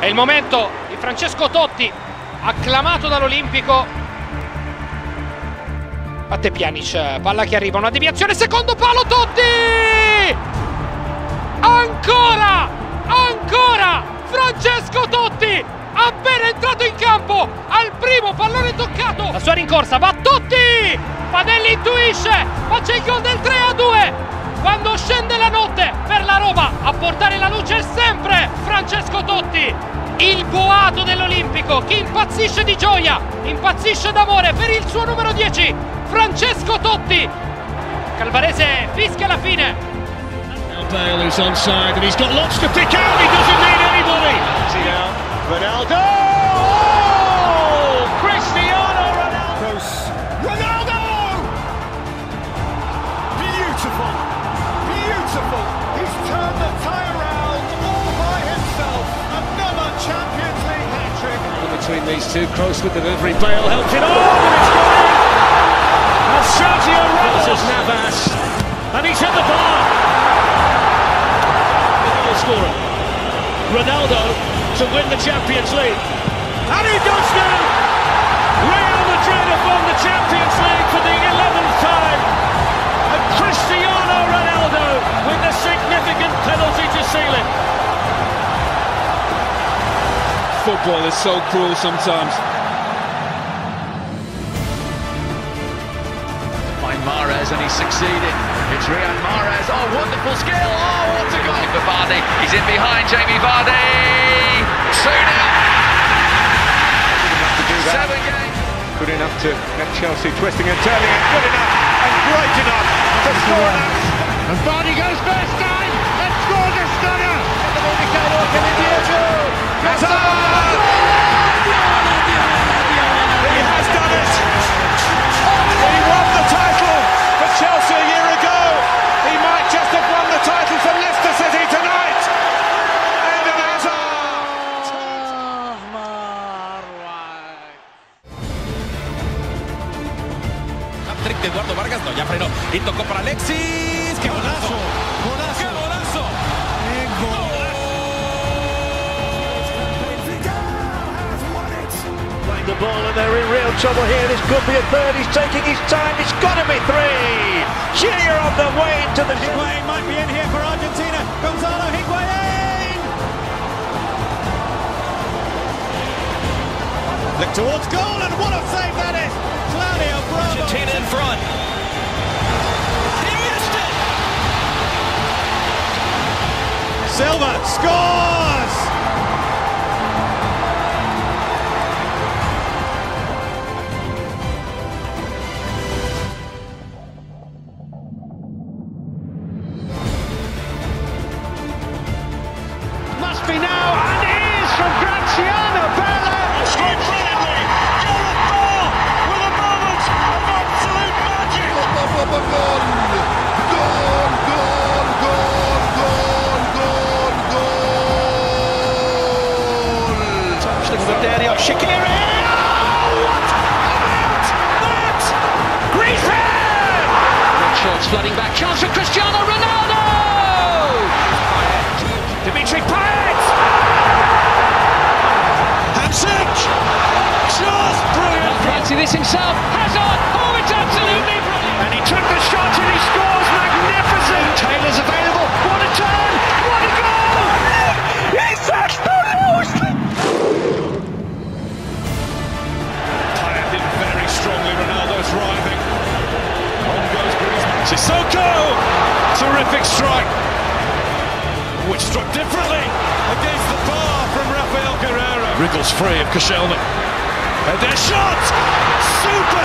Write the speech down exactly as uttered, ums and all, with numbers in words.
È il momento di Francesco Totti, acclamato dall'Olimpico. Matte Pianic, palla che arriva, una deviazione, secondo palo, Totti! Ancora, ancora Francesco Totti, appena entrato in campo, al primo pallone toccato. La sua rincorsa va a Totti, Padelli intuisce, ma c'è il gol del tre a due. Quando scende la notte per la Roma, a portare la luce è sempre Francesco Totti. Il boato dell'Olimpico che impazzisce di gioia, impazzisce d'amore per il suo numero dieci, Francesco Totti. Calvarese fischia la fine. Bale is onside and he's got lots to pick out, he doesn't need anybody. See now, Ronaldo! Oh! Cristiano Ronaldo! Ronaldo! Beautiful! Beautiful! He's turned the tire around all by himself. Another Champions League hat-trick. Between these two, Kroos with the delivery, Bale helps it on, and it's gone! And Sergio Ramos is Navas, and he's at the bar! Ronaldo to win the Champions League. And he does now! Real Madrid have won the Champions League for the eleventh time. And Cristiano Ronaldo with a significant penalty to seal it. Football is so cruel sometimes. By Mahrez, and he succeeded. It's Riyad Mahrez. Oh, wonderful skill! Oh, what a goal for Vardy. He's in behind Jamie Vardy. two nil. Seven games. Good enough to get Chelsea twisting and turning, and good enough and great enough to score an ace. And Vardy goes first time and scores a stunner. And the ball became open in the air. He has done it. He won the title for Chelsea a year ago. He might just have won the title for Leicester City tonight. And an hat trick de Eduardo Vargas, no, ya frenó y tocó para Alexis. ¡Qué golazo! ¡Qué golazo! ¡Qué golazo! Playing the ball and they're in real trouble here. This could be a third. He's taking his time. It's got to be three. Shakira on the way to the... Higuain might be in here for Argentina. Gonzalo Higuain! Look towards goal, and what a save that is! Claudio Bravo! Argentina in front. He missed it! Silva scores! Now, and it is from Graziano Bella. It's incredibly beautiful with a moment of absolute magic. Gone, gone, gone, gone, gone, gone, gone. Touch the Dario Shakira. Oh, what about that? Griezmann! Good shots flooding back. Chance for Cristiano Ronaldo. Dimitri Payet. Hamsik! Just brilliant! Fancy this himself. Hazard! Oh, it's absolutely brilliant! And he took the shot and he scores. Magnificent! Taylor's available. What a turn! What a goal! He's absolutely... Payet in very strongly. Ronaldo's writhing. On goes Griezmann. Sissoko! Terrific strike, which struck differently against the bar from Rafael Guerrero. Wriggles free of Koscielny. And their shot! Super!